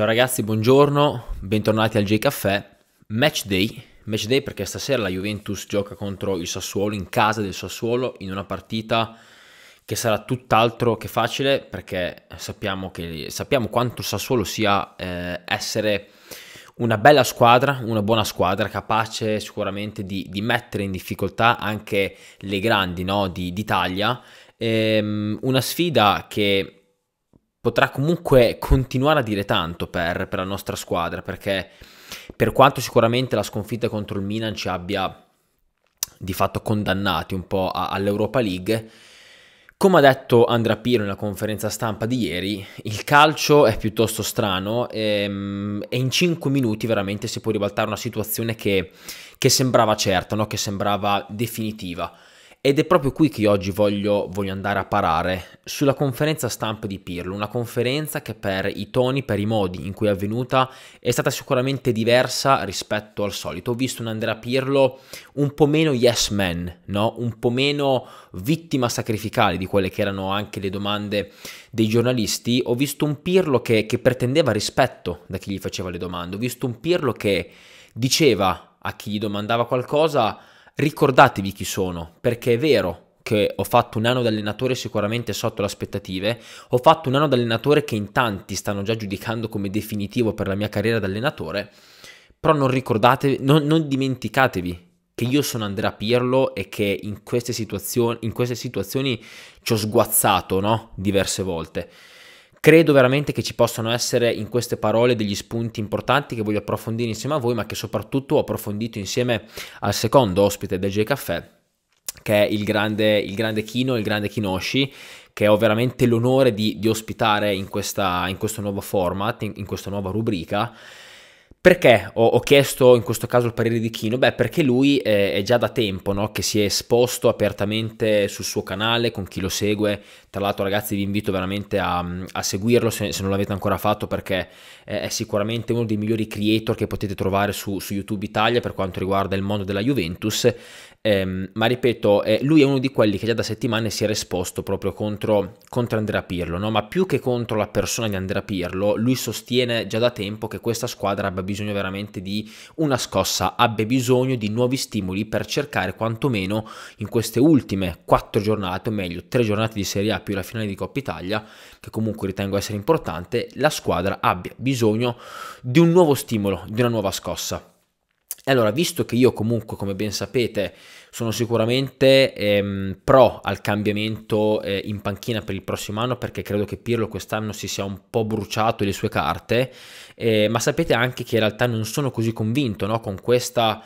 Ciao ragazzi, buongiorno, bentornati al J Café. Match day perché stasera la Juventus gioca contro il Sassuolo, in casa del Sassuolo, in una partita che sarà tutt'altro che facile, perché sappiamo quanto il Sassuolo sia essere una bella squadra, una buona squadra, capace sicuramente di mettere in difficoltà anche le grandi, no, d'Italia. Una sfida che potrà comunque continuare a dire tanto per la nostra squadra, perché per quanto sicuramente la sconfitta contro il Milan ci abbia di fatto condannati un po' all'Europa League, come ha detto Andrea Pirlo nella conferenza stampa di ieri, il calcio è piuttosto strano e in 5 minuti veramente si può ribaltare una situazione che sembrava certa, no? Che sembrava definitiva. Ed è proprio qui che io oggi voglio andare a parare, sulla conferenza stampa di Pirlo, una conferenza che per i toni, per i modi in cui è avvenuta, è stata sicuramente diversa rispetto al solito. Ho visto un Andrea Pirlo un po' meno yes man, no? Un po' meno vittima sacrificale di quelle che erano anche le domande dei giornalisti. Ho visto un Pirlo che pretendeva rispetto da chi gli faceva le domande, ho visto un Pirlo che diceva a chi gli domandava qualcosa: ricordatevi chi sono, perché è vero che ho fatto un anno d'allenatore sicuramente sotto le aspettative, ho fatto un anno d'allenatore che in tanti stanno già giudicando come definitivo per la mia carriera d'allenatore, però non dimenticatevi che io sono Andrea Pirlo e che in queste situazioni ci ho sguazzato, no? Diverse volte. Credo veramente che ci possano essere in queste parole degli spunti importanti che voglio approfondire insieme a voi, ma che soprattutto ho approfondito insieme al secondo ospite del J Café, che è il grande Kino, il grande Kinoshi, che ho veramente l'onore di ospitare in questo nuovo format, in questa nuova rubrica. Perché ho chiesto in questo caso il parere di Kino? Beh, perché lui è già da tempo, no? Che si è esposto apertamente sul suo canale, con chi lo segue. Tra l'altro ragazzi vi invito veramente a seguirlo se non l'avete ancora fatto, perché è sicuramente uno dei migliori creator che potete trovare su YouTube Italia per quanto riguarda il mondo della Juventus. Ma ripeto, lui è uno di quelli che già da settimane si era esposto proprio contro Andrea Pirlo, no? Ma più che contro la persona di Andrea Pirlo, lui sostiene già da tempo che questa squadra abbia bisogno veramente di una scossa, abbia bisogno di nuovi stimoli per cercare quantomeno in queste ultime 4 giornate, o meglio 3 giornate di Serie A più la finale di Coppa Italia, che comunque ritengo essere importante, la squadra abbia bisogno di un nuovo stimolo, di una nuova scossa. Allora, visto che io comunque, come ben sapete, sono sicuramente pro al cambiamento in panchina per il prossimo anno, perché credo che Pirlo quest'anno si sia un po' bruciato le sue carte, ma sapete anche che in realtà non sono così convinto, no? Con questa,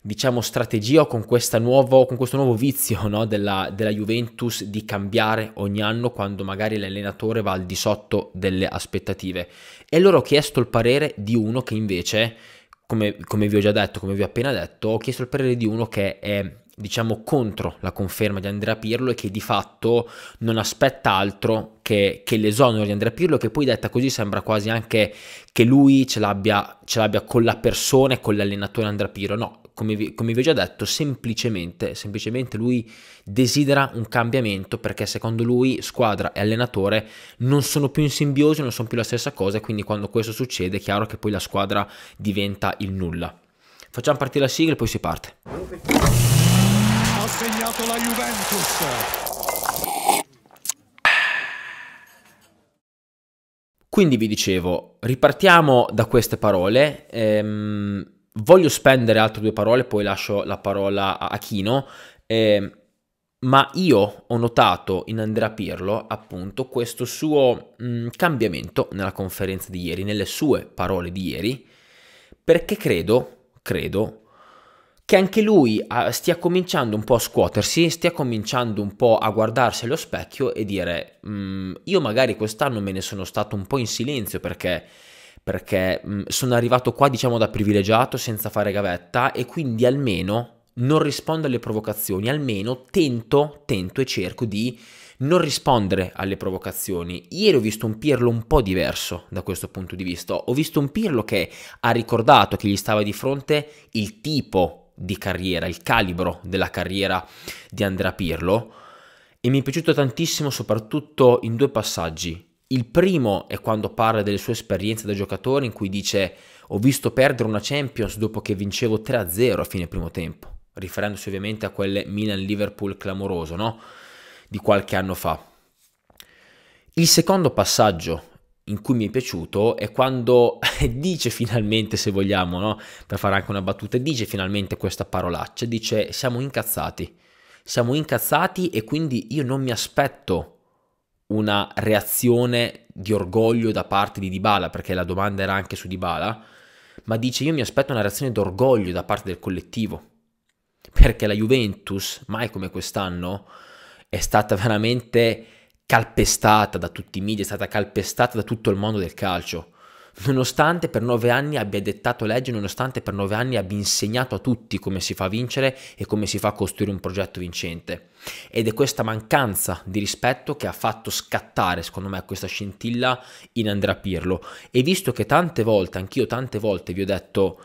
diciamo, strategia o con questo nuovo vizio, no? della Juventus di cambiare ogni anno quando magari l'allenatore va al di sotto delle aspettative. E allora ho chiesto il parere di uno che invece, come vi ho già detto, come vi ho appena detto, ho chiesto il parere di uno che è, diciamo, contro la conferma di Andrea Pirlo e che di fatto non aspetta altro che l'esonero di Andrea Pirlo, che poi detta così sembra quasi anche che lui ce l'abbia con la persona e con l'allenatore Andrea Pirlo. No, come vi ho già detto, semplicemente lui desidera un cambiamento, perché secondo lui squadra e allenatore non sono più in simbiosi, non sono più la stessa cosa, e quindi quando questo succede è chiaro che poi la squadra diventa il nulla. Facciamo partire la sigla e poi si parte. Ha segnato la Juventus. Quindi vi dicevo, ripartiamo da queste parole. Voglio spendere altre 2 parole, poi lascio la parola a Kino, ma io ho notato in Andrea Pirlo appunto questo suo cambiamento nella conferenza di ieri, nelle sue parole di ieri, perché credo che anche lui stia cominciando un po' a scuotersi, stia cominciando un po' a guardarsi allo specchio e dire io magari quest'anno me ne sono stato un po' in silenzio perché sono arrivato qua, diciamo, da privilegiato senza fare gavetta, e quindi almeno non rispondo alle provocazioni, almeno tento e cerco di non rispondere alle provocazioni. Ieri ho visto un Pirlo un po' diverso da questo punto di vista, ho visto un Pirlo che ha ricordato che gli stava di fronte il tipo di carriera, il calibro della carriera di Andrea Pirlo, e mi è piaciuto tantissimo soprattutto in 2 passaggi. Il primo è quando parla delle sue esperienze da giocatore, in cui dice: ho visto perdere una Champions dopo che vincevo 3-0 a fine primo tempo, riferendosi ovviamente a quel Milan-Liverpool clamoroso, no? Di qualche anno fa. Il secondo passaggio in cui mi è piaciuto è quando dice finalmente, se vogliamo, no? Per fare anche una battuta, dice finalmente questa parolaccia, dice: siamo incazzati e quindi io non mi aspetto una reazione di orgoglio da parte di Dybala, perché la domanda era anche su Dybala, ma dice: io mi aspetto una reazione d'orgoglio da parte del collettivo, perché la Juventus, mai come quest'anno, è stata veramente calpestata da tutti i media, è stata calpestata da tutto il mondo del calcio, nonostante per 9 anni abbia dettato legge, nonostante per 9 anni abbia insegnato a tutti come si fa a vincere e come si fa a costruire un progetto vincente. Ed è questa mancanza di rispetto che ha fatto scattare, secondo me, questa scintilla in Andrea Pirlo. E visto che tante volte, anch'io tante volte vi ho detto,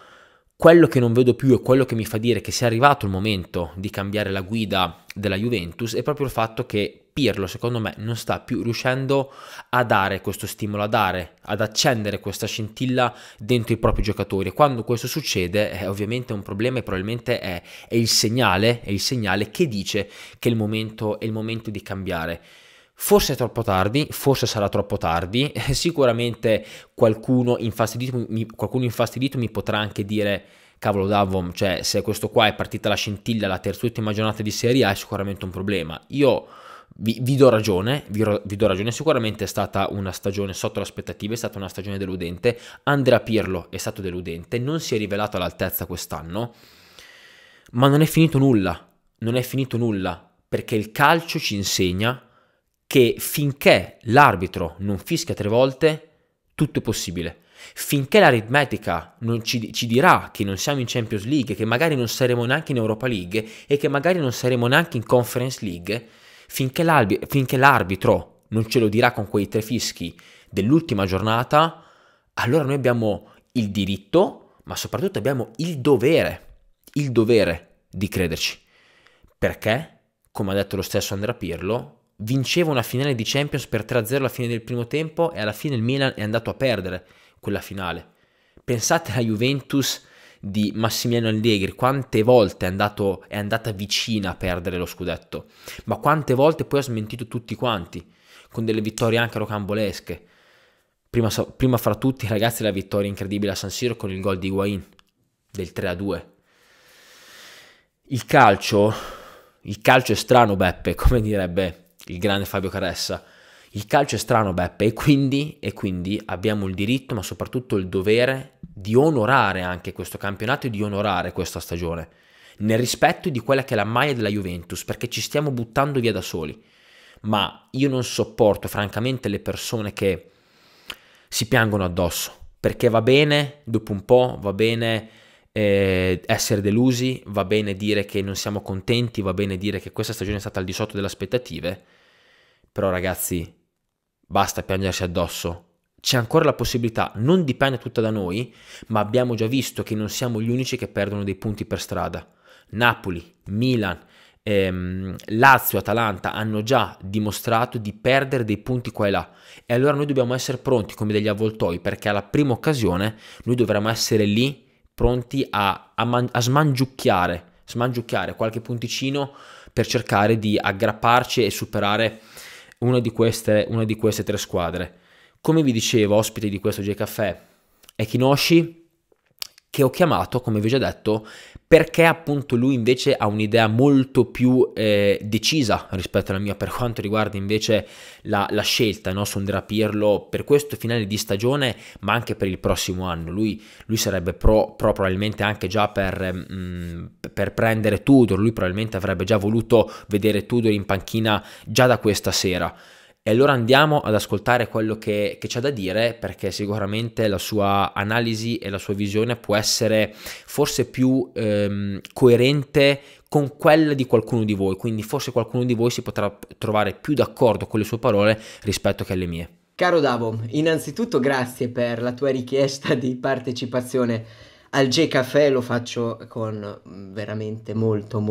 quello che non vedo più e quello che mi fa dire che sia arrivato il momento di cambiare la guida della Juventus è proprio il fatto che Pirlo, secondo me, non sta più riuscendo a dare questo stimolo, ad accendere questa scintilla dentro i propri giocatori. E quando questo succede è ovviamente un problema e probabilmente è il segnale che dice che è il momento di cambiare. Forse è troppo tardi, forse sarà troppo tardi, sicuramente qualcuno infastidito mi potrà anche dire: cavolo Davom, cioè se questo qua è partita la scintilla la terz'ultima giornata di Serie A è sicuramente un problema. Io vi do ragione, sicuramente è stata una stagione sotto l'aspettativa, è stata una stagione deludente, Andrea Pirlo è stato deludente, non si è rivelato all'altezza quest'anno, ma non è finito nulla, perché il calcio ci insegna che finché l'arbitro non fischia 3 volte, tutto è possibile. Finché l'aritmetica non ci dirà che non siamo in Champions League, che magari non saremo neanche in Europa League e che magari non saremo neanche in Conference League, finché l'arbitro non ce lo dirà con quei 3 fischi dell'ultima giornata, allora noi abbiamo il diritto, ma soprattutto abbiamo il dovere di crederci. Perché, come ha detto lo stesso Andrea Pirlo, vinceva una finale di Champions per 3-0 alla fine del primo tempo e alla fine il Milan è andato a perdere quella finale. Pensate alla Juventus di Massimiliano Allegri, quante volte è andata vicina a perdere lo scudetto, ma quante volte poi ha smentito tutti quanti, con delle vittorie anche rocambolesche. Prima fra tutti, ragazzi, la vittoria incredibile a San Siro con il gol di Higuain del 3-2. Il calcio è strano, Beppe, come direbbe il grande Fabio Caressa. Il calcio è strano, Beppe, e quindi abbiamo il diritto, ma soprattutto il dovere, di onorare anche questo campionato e di onorare questa stagione, nel rispetto di quella che è la maglia della Juventus, perché ci stiamo buttando via da soli. Ma io non sopporto francamente le persone che si piangono addosso, perché va bene, dopo un po', va bene essere delusi, va bene dire che non siamo contenti, va bene dire che questa stagione è stata al di sotto delle aspettative, però ragazzi, basta piangersi addosso, c'è ancora la possibilità, non dipende tutta da noi, ma abbiamo già visto che non siamo gli unici che perdono dei punti per strada. Napoli, Milan, Lazio, Atalanta hanno già dimostrato di perdere dei punti qua e là, e allora noi dobbiamo essere pronti come degli avvoltoi, perché alla prima occasione noi dovremo essere lì pronti a smangiucchiare qualche punticino per cercare di aggrapparci e superare una di queste 3 squadre. Come vi dicevo, ospite di questo J Café è Kinoshi, che ho chiamato, come vi ho già detto, perché appunto lui invece ha un'idea molto più decisa rispetto alla mia per quanto riguarda invece la scelta, no, su Andrea Pirlo per questo finale di stagione, ma anche per il prossimo anno. Lui sarebbe probabilmente anche già per prendere Tudor, lui probabilmente avrebbe già voluto vedere Tudor in panchina già da questa sera. E allora andiamo ad ascoltare quello che c'ha da dire, perché sicuramente la sua analisi e la sua visione può essere forse più coerente con quella di qualcuno di voi, quindi forse qualcuno di voi si potrà trovare più d'accordo con le sue parole rispetto che alle mie. Caro Davo, innanzitutto grazie per la tua richiesta di partecipazione al J Café, lo faccio con veramente molto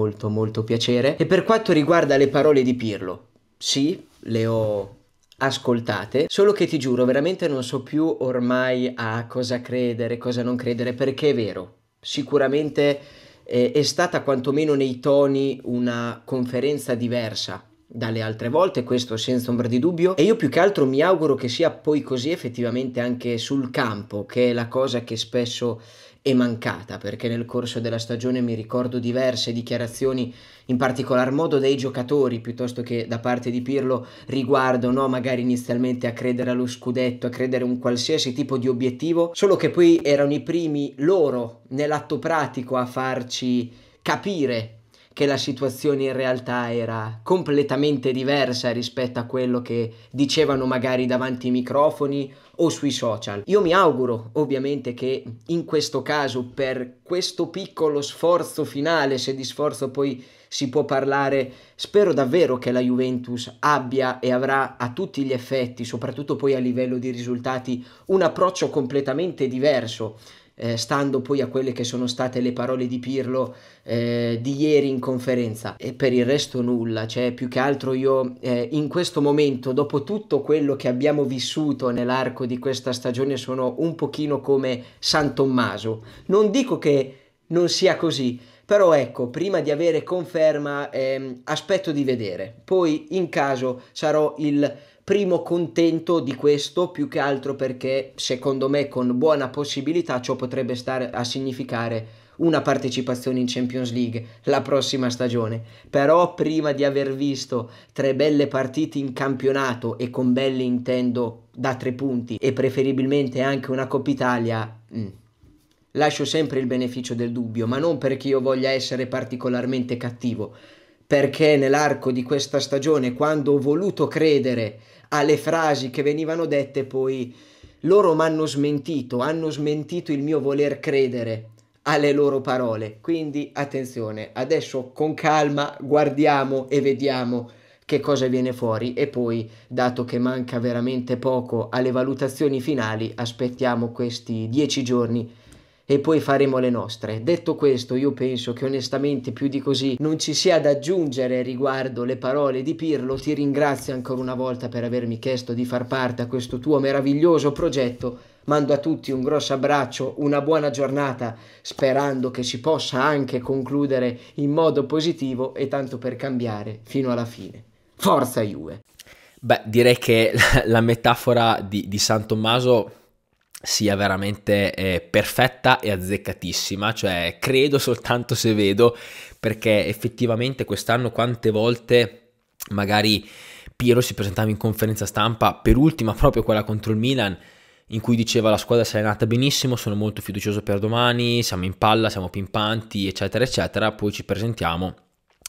piacere. E per quanto riguarda le parole di Pirlo, sì, le ho ascoltate, solo che ti giuro veramente non so più ormai a cosa credere, cosa non credere, perché è vero, sicuramente è stata quantomeno nei toni una conferenza diversa dalle altre volte, questo senza ombra di dubbio, e io più che altro mi auguro che sia poi così effettivamente anche sul campo, che è la cosa che spesso è mancata, perché nel corso della stagione mi ricordo diverse dichiarazioni, in particolar modo dei giocatori piuttosto che da parte di Pirlo, riguardo magari inizialmente a credere allo scudetto, a credere un qualsiasi tipo di obiettivo, solo che poi erano i primi loro nell'atto pratico a farci capire che la situazione in realtà era completamente diversa rispetto a quello che dicevano magari davanti ai microfoni o sui social. Io mi auguro ovviamente che in questo caso, per questo piccolo sforzo finale, se di sforzo poi si può parlare, spero davvero che la Juventus abbia e avrà a tutti gli effetti, soprattutto poi a livello di risultati, un approccio completamente diverso. Stando poi a quelle che sono state le parole di Pirlo di ieri in conferenza, e per il resto nulla, cioè più che altro io in questo momento, dopo tutto quello che abbiamo vissuto nell'arco di questa stagione, sono un pochino come San Tommaso. Non dico che non sia così, però ecco, prima di avere conferma aspetto di vedere, poi in caso sarò il primo contento di questo, più che altro perché secondo me con buona possibilità ciò potrebbe stare a significare una partecipazione in Champions League la prossima stagione. Però prima di aver visto tre belle partite in campionato, e con belle intendo da 3 punti, e preferibilmente anche una Coppa Italia, lascio sempre il beneficio del dubbio, ma non perché io voglia essere particolarmente cattivo, perché nell'arco di questa stagione, quando ho voluto credere alle frasi che venivano dette, poi loro m'hanno smentito, hanno smentito il mio voler credere alle loro parole. Quindi attenzione, adesso con calma guardiamo e vediamo che cosa viene fuori, e poi, dato che manca veramente poco alle valutazioni finali, aspettiamo questi 10 giorni e poi faremo le nostre. Detto questo, io penso che onestamente più di così non ci sia da aggiungere riguardo le parole di Pirlo. Ti ringrazio ancora una volta per avermi chiesto di far parte a questo tuo meraviglioso progetto. Mando a tutti un grosso abbraccio, una buona giornata, sperando che si possa anche concludere in modo positivo e, tanto per cambiare, fino alla fine. Forza Juve! Beh, direi che la metafora di San Tommaso sia veramente perfetta e azzeccatissima, cioè credo soltanto se vedo, perché effettivamente quest'anno quante volte magari Pirlo si presentava in conferenza stampa, per ultima proprio quella contro il Milan, in cui diceva: la squadra si è allenata benissimo, sono molto fiducioso per domani, siamo in palla, siamo pimpanti, eccetera eccetera, poi ci presentiamo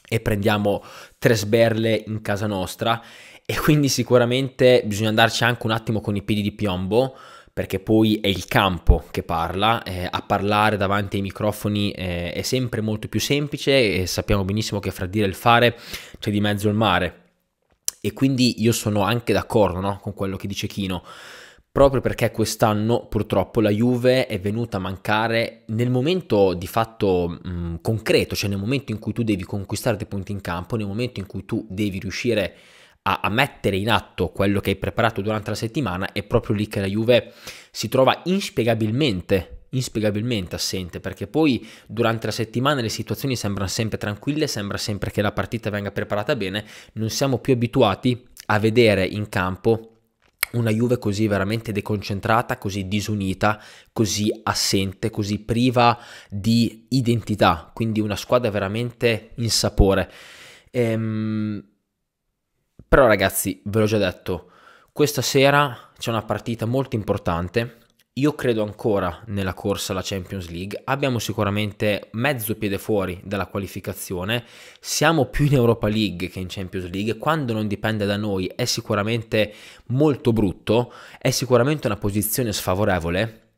e prendiamo 3 sberle in casa nostra. E quindi sicuramente bisogna andarci anche un attimo con i piedi di piombo, perché poi è il campo che parla, a parlare davanti ai microfoni è sempre molto più semplice, e sappiamo benissimo che fra dire e il fare c'è di mezzo il mare. E quindi io sono anche d'accordo, no, con quello che dice Kino, proprio perché quest'anno purtroppo la Juve è venuta a mancare nel momento di fatto concreto, cioè nel momento in cui tu devi conquistare dei punti in campo, nel momento in cui tu devi riuscire a mettere in atto quello che hai preparato durante la settimana. È proprio lì che la Juve si trova inspiegabilmente assente, perché poi durante la settimana le situazioni sembrano sempre tranquille, sembra sempre che la partita venga preparata bene, non siamo più abituati a vedere in campo una Juve così veramente deconcentrata, così disunita, così assente, così priva di identità, quindi una squadra veramente insapore. Però ragazzi, ve l'ho già detto, questa sera c'è una partita molto importante. Io credo ancora nella corsa alla Champions League, abbiamo sicuramente mezzo piede fuori dalla qualificazione, siamo più in Europa League che in Champions League, quando non dipende da noi è sicuramente molto brutto, è sicuramente una posizione sfavorevole,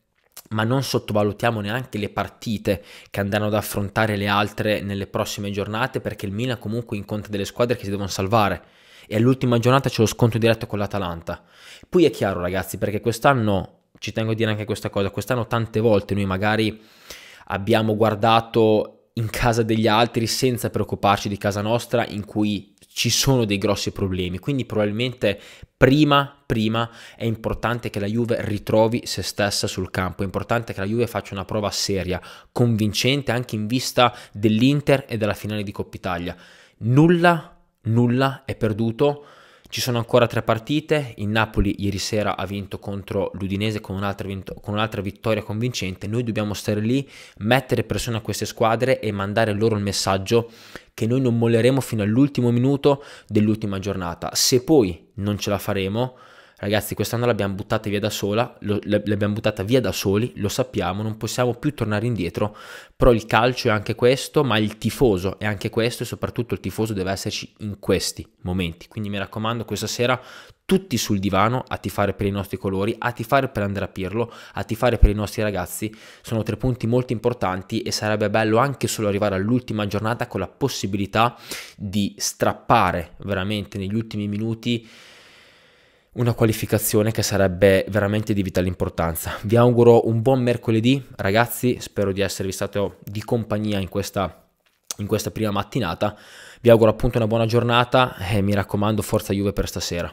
ma non sottovalutiamo neanche le partite che andranno ad affrontare le altre nelle prossime giornate, perché il Milan comunque incontra delle squadre che si devono salvare, e all'ultima giornata c'è lo scontro diretto con l'Atalanta. Poi è chiaro ragazzi, perché quest'anno, ci tengo a dire anche questa cosa, quest'anno tante volte noi magari abbiamo guardato in casa degli altri senza preoccuparci di casa nostra, in cui ci sono dei grossi problemi, quindi probabilmente prima è importante che la Juve ritrovi se stessa sul campo, è importante che la Juve faccia una prova seria, convincente, anche in vista dell'Inter e della finale di Coppa Italia. Nulla è perduto. Ci sono ancora 3 partite, il Napoli ieri sera ha vinto contro l'Udinese con un'altra vittoria convincente. Noi dobbiamo stare lì, mettere pressione a queste squadre e mandare loro il messaggio che noi non molleremo fino all'ultimo minuto dell'ultima giornata. Se poi non ce la faremo, ragazzi, quest'anno l'abbiamo buttata via da sola, l'abbiamo buttata via da soli, lo sappiamo, non possiamo più tornare indietro, però il calcio è anche questo, ma il tifoso è anche questo e soprattutto il tifoso deve esserci in questi momenti. Quindi mi raccomando, questa sera tutti sul divano a tifare per i nostri colori, a tifare per Andrea Pirlo, a tifare per i nostri ragazzi. Sono 3 punti molto importanti e sarebbe bello anche solo arrivare all'ultima giornata con la possibilità di strappare veramente negli ultimi minuti una qualificazione che sarebbe veramente di vitale importanza. Vi auguro un buon mercoledì, ragazzi, spero di esservi stato di compagnia in questa prima mattinata. Vi auguro appunto una buona giornata e mi raccomando, forza Juve per stasera.